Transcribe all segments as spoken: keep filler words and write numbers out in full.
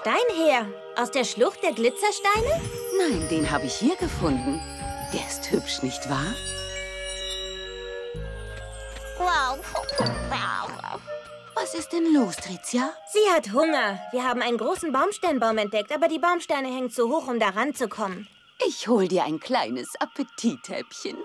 Stein her? Aus der Schlucht der Glitzersteine? Nein, den habe ich hier gefunden. Der ist hübsch, nicht wahr? Wow. Was ist denn los, Tricia? Sie hat Hunger. Wir haben einen großen Baumsteinbaum entdeckt, aber die Baumsteine hängen zu hoch, um da ranzukommen. Ich hol dir ein kleines Appetithäppchen.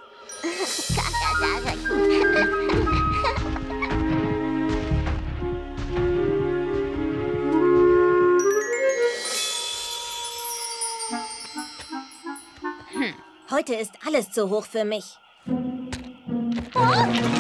Hm. Heute ist alles zu hoch für mich. Oh! Oh! Oh!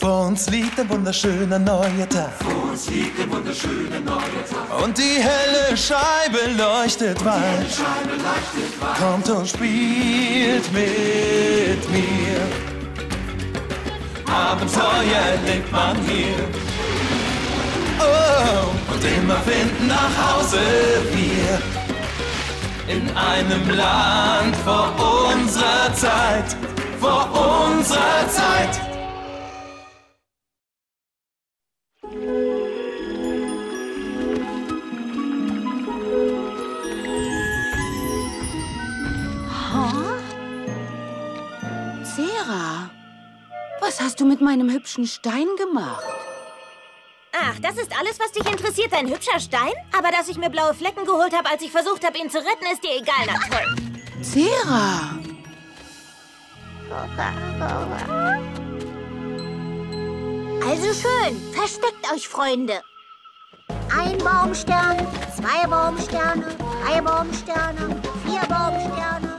Vor uns liegt ein wunderschöner neuer Tag. Vor uns liegt ein wunderschöner neuer Tag. Und die helle Scheibe leuchtet weit. Kommt und spielt mit mir. Abenteuer erlebt man hier. Oh, und immer finden nach Hause wir. In einem Land vor unserer Zeit. Vor unserer Zeit. Cera, was hast du mit meinem hübschen Stein gemacht? Ach, das ist alles, was dich interessiert, dein hübscher Stein? Aber dass ich mir blaue Flecken geholt habe, als ich versucht habe, ihn zu retten, ist dir egal, na toll. Cera! Also schön, versteckt euch, Freunde. Ein Baumstern, zwei Baumsterne, drei Baumsterne, vier Baumsterne.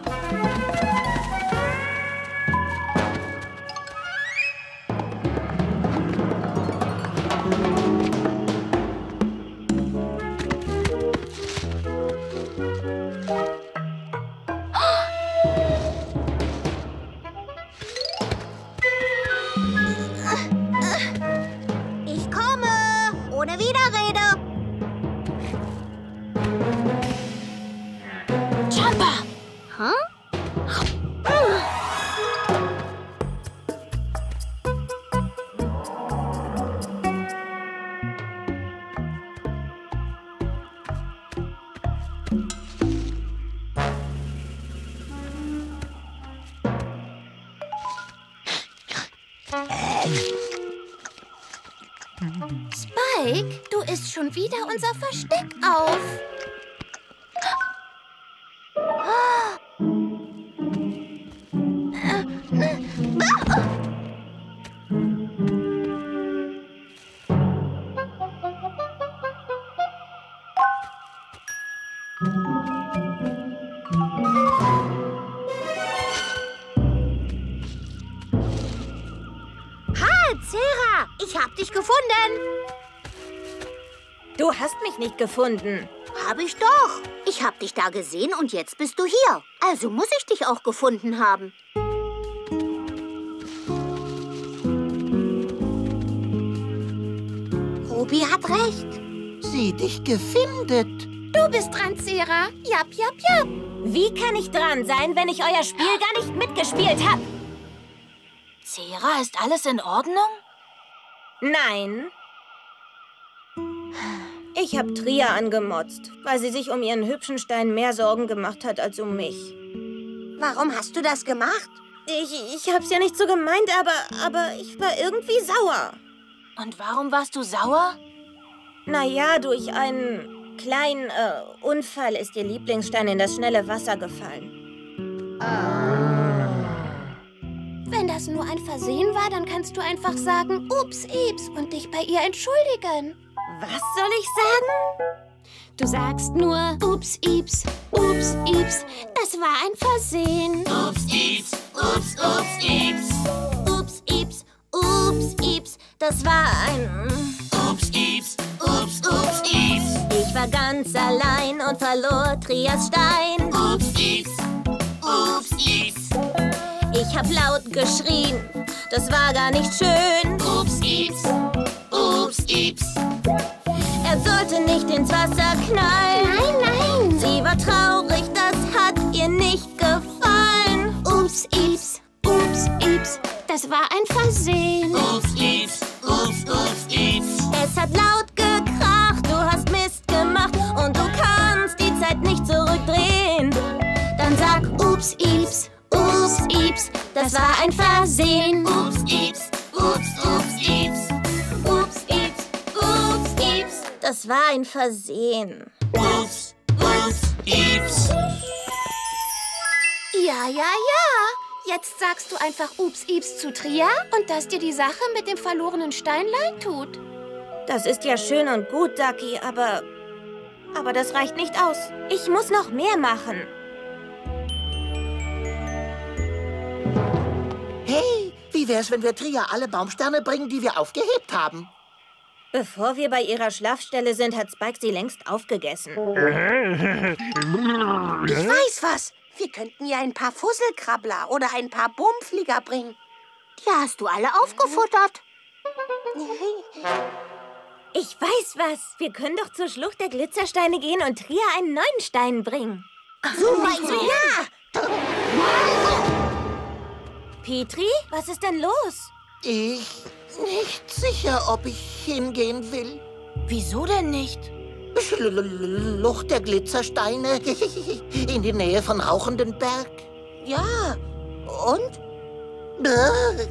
Spike, du isst schon wieder unser Versteck auf. Du hast mich nicht gefunden. Hab ich doch. Ich hab dich da gesehen und jetzt bist du hier. Also muss ich dich auch gefunden haben. Ruby hat recht. Sie dich gefindet. Du bist dran, Cera. Jap, jap, jap. Wie kann ich dran sein, wenn ich euer Spiel gar nicht mitgespielt hab? Cera, ist alles in Ordnung? Nein. Ich habe Tria angemotzt, weil sie sich um ihren hübschen Stein mehr Sorgen gemacht hat als um mich. Warum hast du das gemacht? Ich, ich hab's ja nicht so gemeint, aber, aber ich war irgendwie sauer. Und warum warst du sauer? Naja, durch einen kleinen äh, Unfall ist ihr Lieblingsstein in das schnelle Wasser gefallen. Ah. Wenn das nur ein Versehen war, dann kannst du einfach sagen, ups, ups, und dich bei ihr entschuldigen. Was soll ich sagen? Du sagst nur, ups, ups, ups, ups, das war ein Versehen. Ups, ups, ups, ups, ups. Ups, ups, ups, ups, das war ein... Ups, ups, ups, ups, ups. Ich war ganz allein und verlor Trias Stein. Ups, ups, ups, ups. Ich hab laut geschrien, das war gar nicht schön. Ups, ups, ups, ups. Er soll Wasser knallen. Nein, nein. Sie war traurig, das hat ihr nicht gefallen. Ups, Ips, ups, Ips, das war ein Versehen. Ups, Ips, ups, ups, Ips. Es hat laut gekracht, du hast Mist gemacht und du kannst die Zeit nicht zurückdrehen. Dann sag ups, Ips, ups, Ips, das war ein Versehen. Ups, Ips, ups, ups, Ips. Ups, Ips, ups, Ips, das war ein Versehen. Ups, ups, Ips. Ja, ja, ja. Jetzt sagst du einfach ups, Ips zu Tria und dass dir die Sache mit dem verlorenen Stein leid tut. Das ist ja schön und gut, Ducky, aber... aber das reicht nicht aus. Ich muss noch mehr machen. Hey, wie wär's, wenn wir Tria alle Baumsterne bringen, die wir aufgehebt haben? Bevor wir bei ihrer Schlafstelle sind, hat Spike sie längst aufgegessen. Ich weiß was. Wir könnten ihr ein paar Fusselkrabbler oder ein paar Bummflieger bringen. Die hast du alle aufgefuttert. Ich weiß was. Wir können doch zur Schlucht der Glitzersteine gehen und Tria einen neuen Stein bringen. Super, ja! Petrie, was ist denn los? Ich bin nicht sicher, ob ich hingehen will. Wieso denn nicht? Schlucht der Glitzersteine in die Nähe von Rauchendenberg. Ja, und?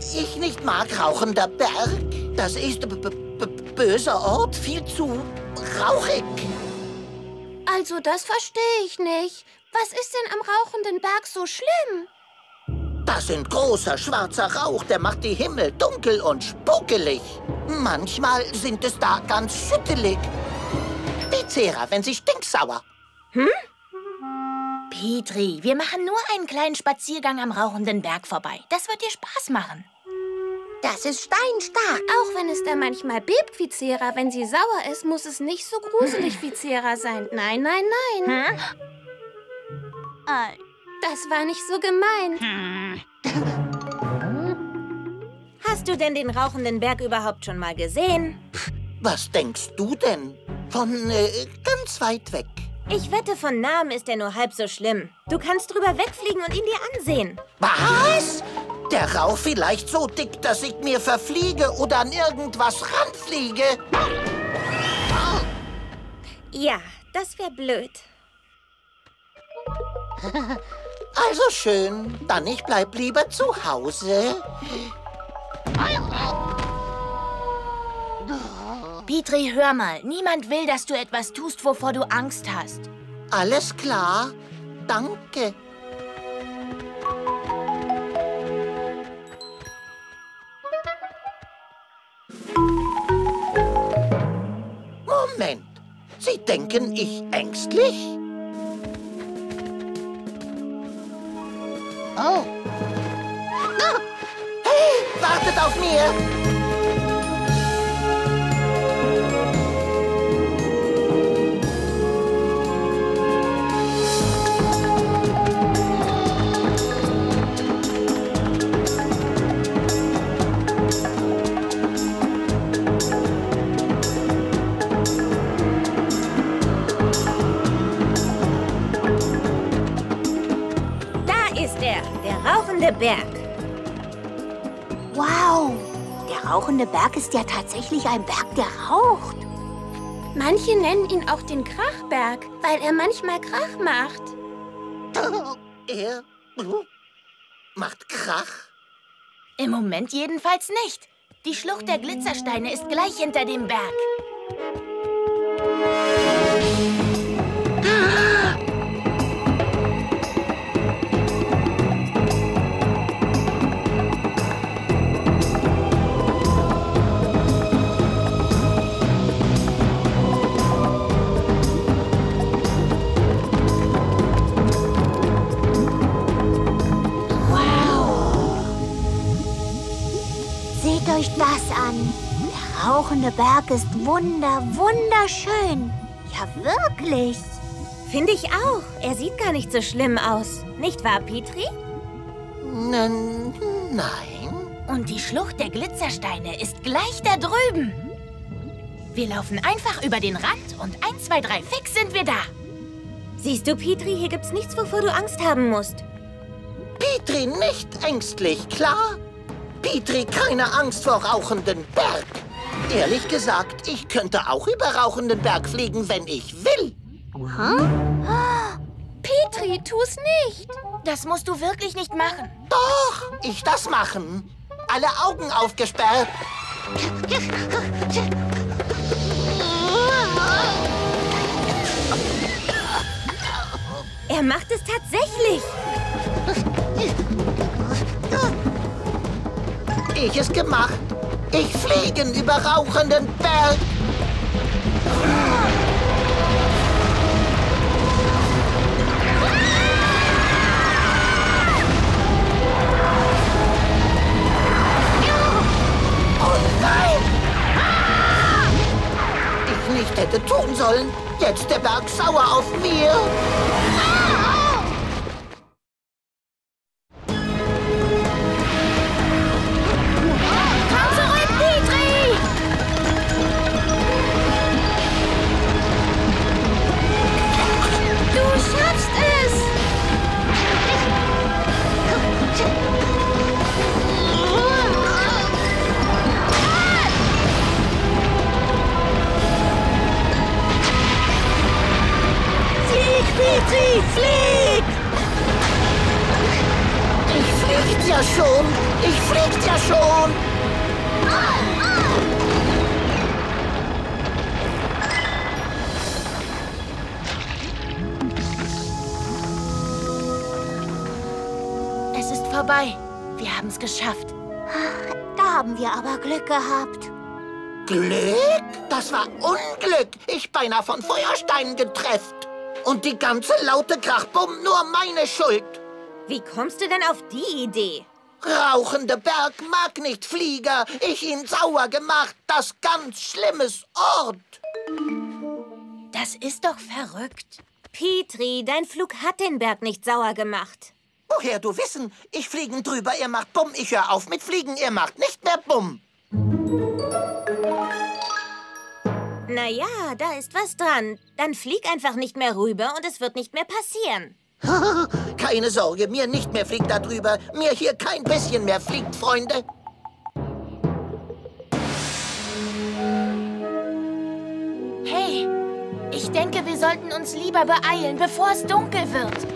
Ich nicht mag rauchender Berg. Das ist ein böser Ort, viel zu rauchig. Also das verstehe ich nicht. Was ist denn am rauchenden Berg so schlimm? Das ist großer schwarzer Rauch, der macht die Himmel dunkel und spuckelig. Manchmal sind es da ganz schüttelig. Wie Cera, wenn sie stinksauer. Hm? Petrie, wir machen nur einen kleinen Spaziergang am rauchenden Berg vorbei. Das wird dir Spaß machen. Das ist steinstark. Auch wenn es da manchmal bebt wie Cera, wenn sie sauer ist, muss es nicht so gruselig wie Cera sein. Nein, nein, nein. Hm? Äh. Das war nicht so gemeint. Hm. Hast du denn den rauchenden Berg überhaupt schon mal gesehen? Was denkst du denn? Von äh, ganz weit weg. Ich wette, von Namen ist er nur halb so schlimm. Du kannst drüber wegfliegen und ihn dir ansehen. Was? Der Rauch vielleicht so dick, dass ich mir verfliege oder an irgendwas ranfliege? Ja, das wäre blöd. Also schön, dann ich bleib lieber zu Hause. Petrie, hör mal. Niemand will, dass du etwas tust, wovor du Angst hast. Alles klar. Danke. Moment. Sie denken, ich ängstlich? Oh. Ah. Hey, wartet auf mir! Der Berg. Wow, der rauchende Berg ist ja tatsächlich ein Berg, der raucht. Manche nennen ihn auch den Krachberg, weil er manchmal Krach macht. Er macht Krach? Im Moment jedenfalls nicht. Die Schlucht der Glitzersteine ist gleich hinter dem Berg. Das an. Der rauchende Berg ist wunder, wunderschön. Ja, wirklich. Finde ich auch. Er sieht gar nicht so schlimm aus. Nicht wahr, Petrie? Nein. Nein. Und die Schlucht der Glitzersteine ist gleich da drüben. Wir laufen einfach über den Rand und eins, zwei, drei, fix sind wir da. Siehst du, Petrie, hier gibt's nichts, wovor du Angst haben musst. Petrie nicht ängstlich, klar? Petrie keine Angst vor rauchenden Berg. Ehrlich gesagt, ich könnte auch über rauchenden Berg fliegen, wenn ich will. Huh? Oh, Petrie, tu's nicht. Das musst du wirklich nicht machen. Doch, ich das machen. Alle Augen aufgesperrt. Er macht es tatsächlich. Ich es gemacht. Ich fliege über rauchenden Berg. Nicht hätte tun sollen. Jetzt der Berg sauer auf mir. Ah! Komm zurück, Petrie! Du schaffst es! Petrie, flieg! Ich flieg ja schon! Ich flieg ja schon! Ah, ah. Es ist vorbei. Wir haben es geschafft. Da haben wir aber Glück gehabt. Glück? Das war Unglück. Ich beinahe von Feuersteinen getroffen. Und die ganze laute Krachbumm nur meine Schuld. Wie kommst du denn auf die Idee? Rauchende Berg mag nicht Flieger. Ich ihn sauer gemacht. Das ganz schlimmes Ort. Das ist doch verrückt. Petrie, dein Flug hat den Berg nicht sauer gemacht. Woher du wissen? Ich fliegen drüber, ihr macht Bumm. Ich hör auf mit Fliegen, ihr macht nicht mehr Bumm. Naja, da ist was dran. Dann flieg einfach nicht mehr rüber und es wird nicht mehr passieren. Keine Sorge, mir nicht mehr fliegt da drüber. Mir hier kein bisschen mehr fliegt, Freunde. Hey, ich denke, wir sollten uns lieber beeilen, bevor es dunkel wird.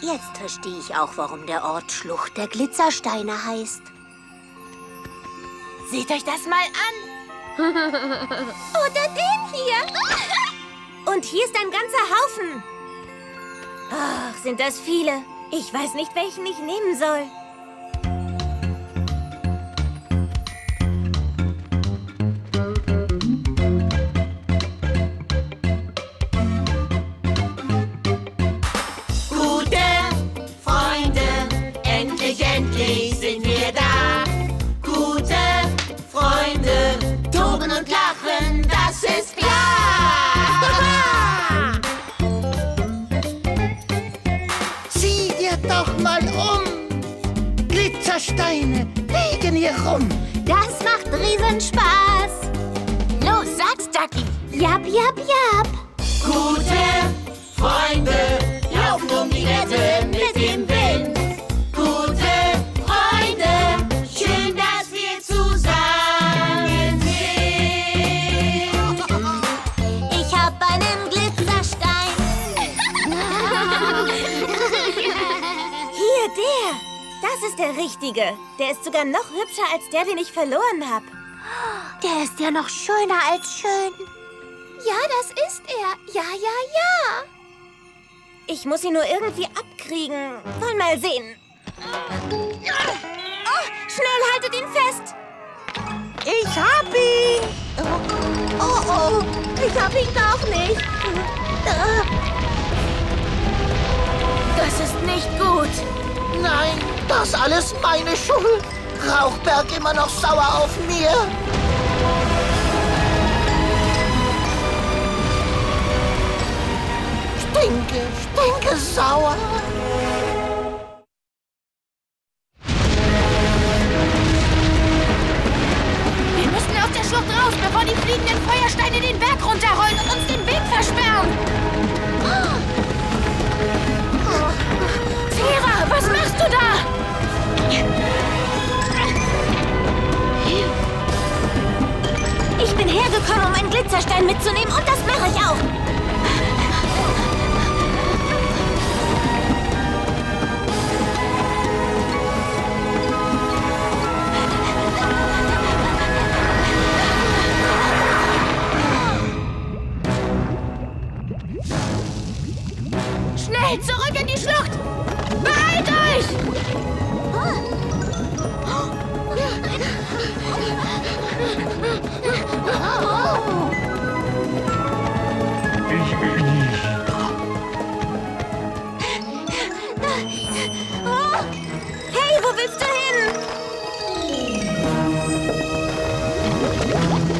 Jetzt verstehe ich auch, warum der Ort Schlucht der Glitzersteine heißt. Seht euch das mal an! Oder den hier! Und hier ist ein ganzer Haufen. Ach, sind das viele. Ich weiß nicht, welchen ich nehmen soll. Steine liegen hier rum. Das macht riesen Spaß. Los, sag's, Ducky. Jap, jap, jap. Gute Freunde laufen um die Erde mit dem Wind. Gute Freunde, schön, dass wir zusammen sind. Ich hab einen Glitzerstein. Hier, der. Das ist der richtige. Der ist sogar noch hübscher als der, den ich verloren habe. Der ist ja noch schöner als schön. Ja, das ist er. Ja, ja, ja. Ich muss ihn nur irgendwie abkriegen. Wollen mal sehen. Oh, schnell, haltet ihn fest! Ich hab ihn! Oh, oh, oh. Ich hab ihn doch nicht! Das ist nicht gut! Nein, das alles meine Schuld! Rauchberg immer noch sauer auf mir! Stinke, stinke sauer! Wir müssen aus der Schlucht raus, bevor die fliegenden Feuersteine den Berg runterrollen und uns den Weg versperren! Cera, was machst du da? Ich bin hergekommen, um einen Glitzerstein mitzunehmen, und das mache ich auch! Zurück in die Schlucht! Beeilt euch! Hey, wo willst du hin?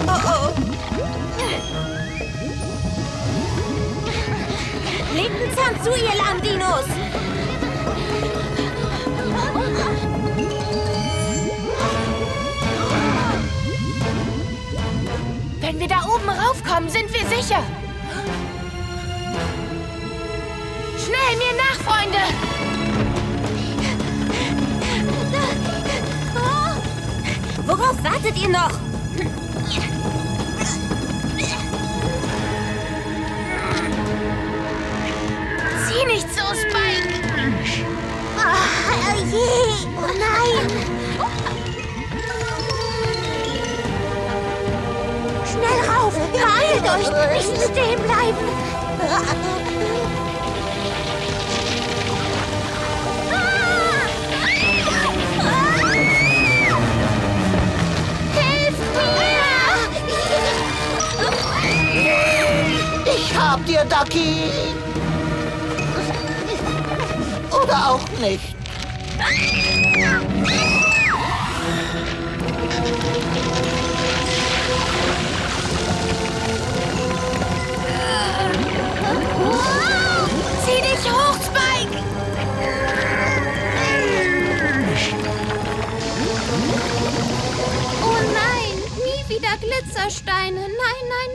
Oh, oh. Legt einen Zahn zu, ihr Lahmdinos! Wenn wir da oben raufkommen, sind wir sicher! Schnell mir nach, Freunde! Worauf wartet ihr noch? Sieh nicht so, Spike! Oh, oh je! Oh nein! Schnell rauf! Beeilt euch! Nicht stehen bleiben! Hilft mir! Ich hab dir, Ducky! Oder auch nicht. Wow, zieh dich hoch, Spike! Oh nein, nie wieder Glitzersteine. Nein, nein,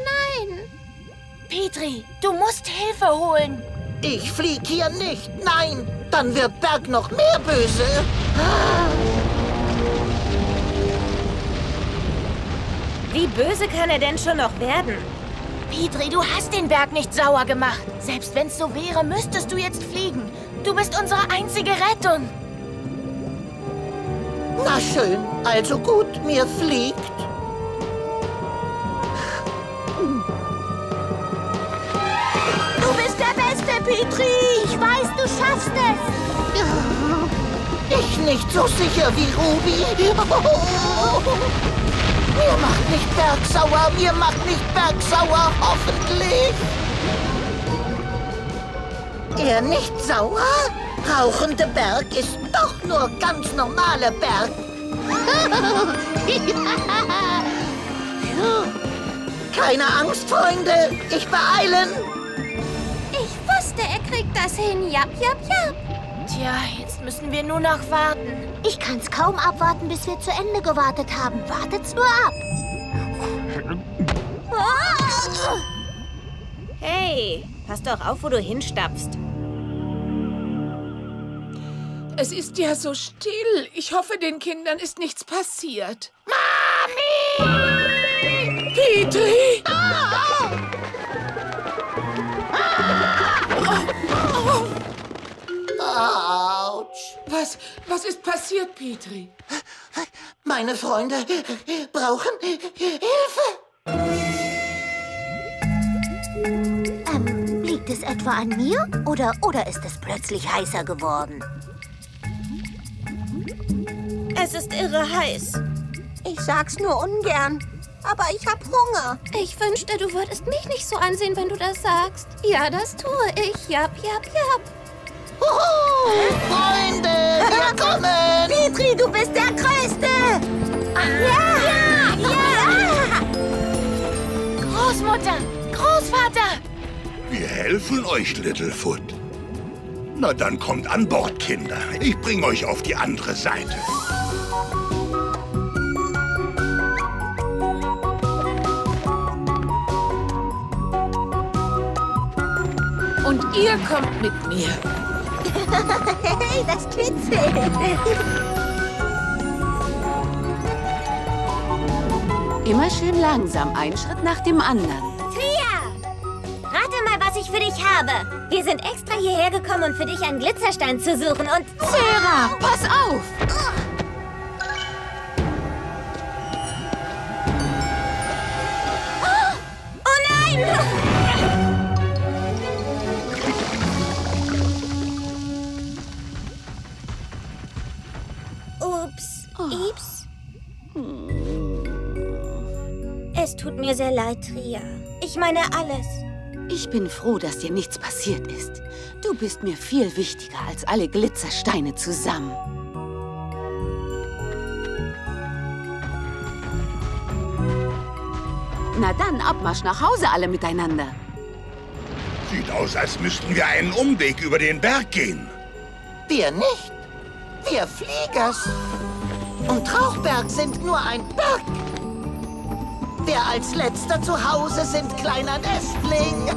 nein. Petrie, du musst Hilfe holen. Ich flieg hier nicht, nein. Dann wird Berg noch mehr böse. Wie böse kann er denn schon noch werden? Petrie, du hast den Berg nicht sauer gemacht. Selbst wenn's so wäre, müsstest du jetzt fliegen. Du bist unsere einzige Rettung. Na schön, also gut, mir fliegt. Petrie, ich weiß, du schaffst es. Ich nicht so sicher wie Ruby. Oh. Mir macht nicht Berg sauer, mir macht nicht Berg sauer, hoffentlich. Er nicht sauer? Rauchende Berg ist doch nur ganz normale Berg. Keine Angst, Freunde, ich beeilen. Er kriegt das hin. Jap, jap, jap. Tja, jetzt müssen wir nur noch warten. Ich kann's kaum abwarten, bis wir zu Ende gewartet haben. Wartet's nur ab. Oh! Hey, pass doch auf, wo du hinstapfst. Es ist ja so still. Ich hoffe, den Kindern ist nichts passiert. Mami! Petrie! Oh! Autsch. Was, was ist passiert, Petrie? Meine Freunde brauchen Hilfe. Ähm, liegt es etwa an mir? Oder, oder ist es plötzlich heißer geworden? Es ist irre heiß. Ich sag's nur ungern, aber ich hab Hunger. Ich wünschte, du würdest mich nicht so ansehen, wenn du das sagst. Ja, das tue ich. Jap, jap, jap. Huhu! Freunde, willkommen! Petrie, du bist der Größte! Ja! Ja! Ja! Großmutter! Großvater! Wir helfen euch, Littlefoot. Na dann kommt an Bord, Kinder. Ich bringe euch auf die andere Seite. Und ihr kommt mit mir. Hey, das kitzelt. Immer schön langsam, ein Schritt nach dem anderen. Mal, was ich für dich habe. Wir sind extra hierher gekommen, um für dich einen Glitzerstein zu suchen und... Cera, pass auf! Oh nein! Ups, ups. Es tut mir sehr leid, Tria. Ich meine alles. Ich bin froh, dass dir nichts passiert ist. Du bist mir viel wichtiger als alle Glitzersteine zusammen. Na dann, Abmarsch nach Hause alle miteinander. Sieht aus, als müssten wir einen Umweg über den Berg gehen. Wir nicht. Wir Fliegers. Und Rauchberg sind nur ein Berg. Wer als letzter zu Hause sind, kleiner Nestling.